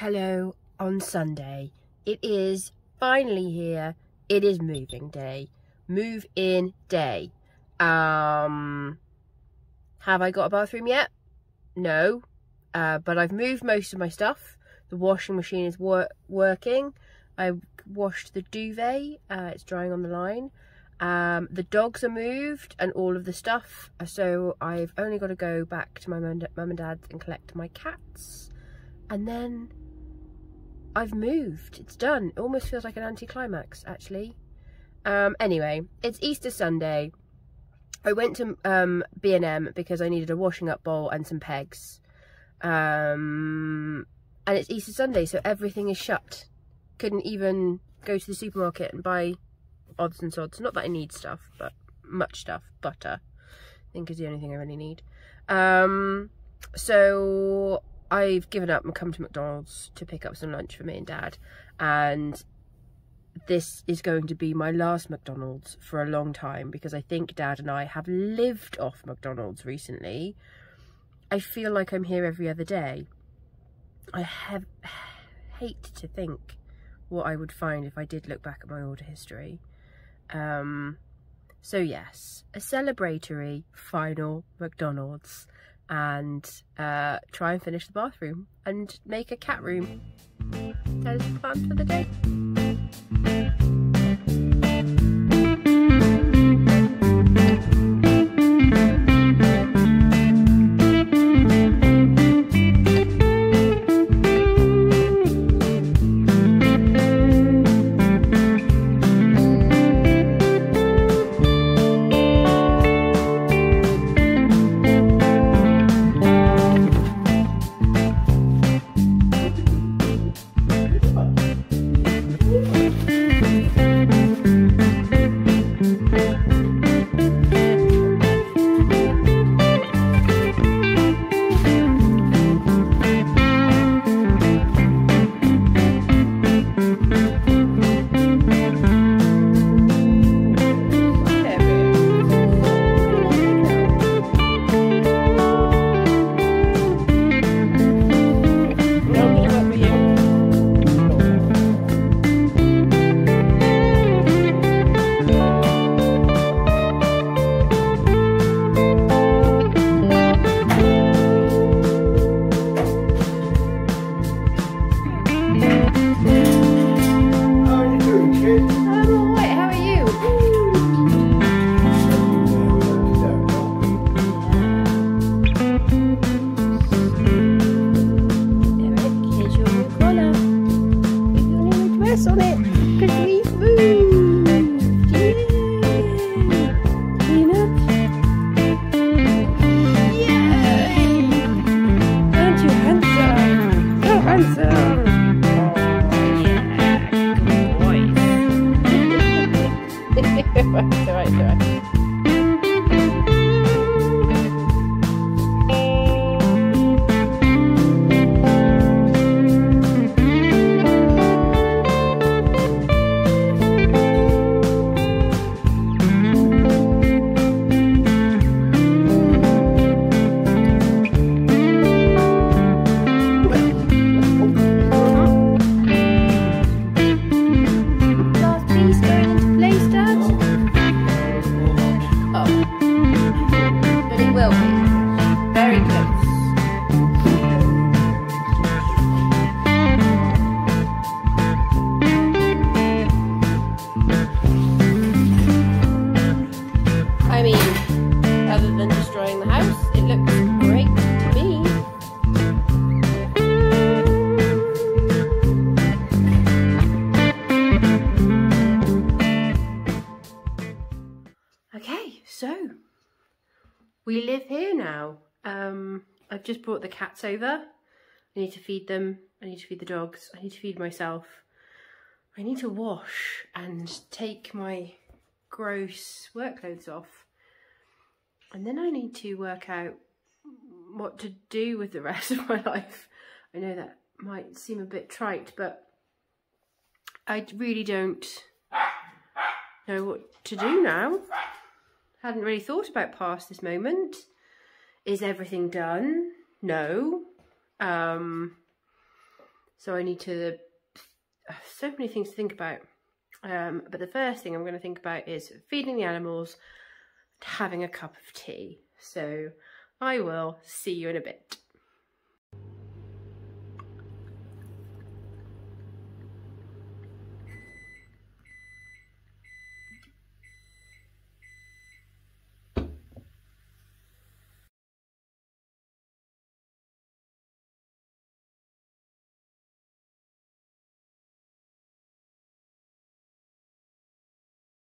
Hello on Sunday. It is finally here. It is moving day. Move-in day. Have I got a bathroom yet? No. But I've moved most of my stuff. The washing machine is working. I washed the duvet. It's drying on the line. The dogs are moved and all of the stuff. So I've only got to go back to my mum and dad's and collect my cats. And then I've moved. It's done. It almost feels like an anticlimax, actually. Anyway, it's Easter Sunday. I went to B&M because I needed a washing up bowl and some pegs. And it's Easter Sunday, so everything is shut. Couldn't even go to the supermarket and buy odds and sods. Not that I need stuff, but much stuff. Butter, I think, is the only thing I really need. So I've given up and come to McDonald's to pick up some lunch for me and Dad, and this is going to be my last McDonald's for a long time because I think Dad and I have lived off McDonald's recently. I feel like I'm here every other day. I hate to think what I would find if I did look back at my order history. So yes, a celebratory final McDonald's, and try and finish the bathroom and make a cat room. That is the plan for the day. We live here now. I've just brought the cats over. I need to feed them. I need to feed the dogs. I need to feed myself. I need to wash and take my gross work clothes off. And then I need to work out what to do with the rest of my life. I know that might seem a bit trite, but I really don't know what to do now. Hadn't really thought about past this moment. Is everything done? No. So I need to, so many things to think about. But the first thing I'm going to think about is feeding the animals and having a cup of tea. So I will see you in a bit.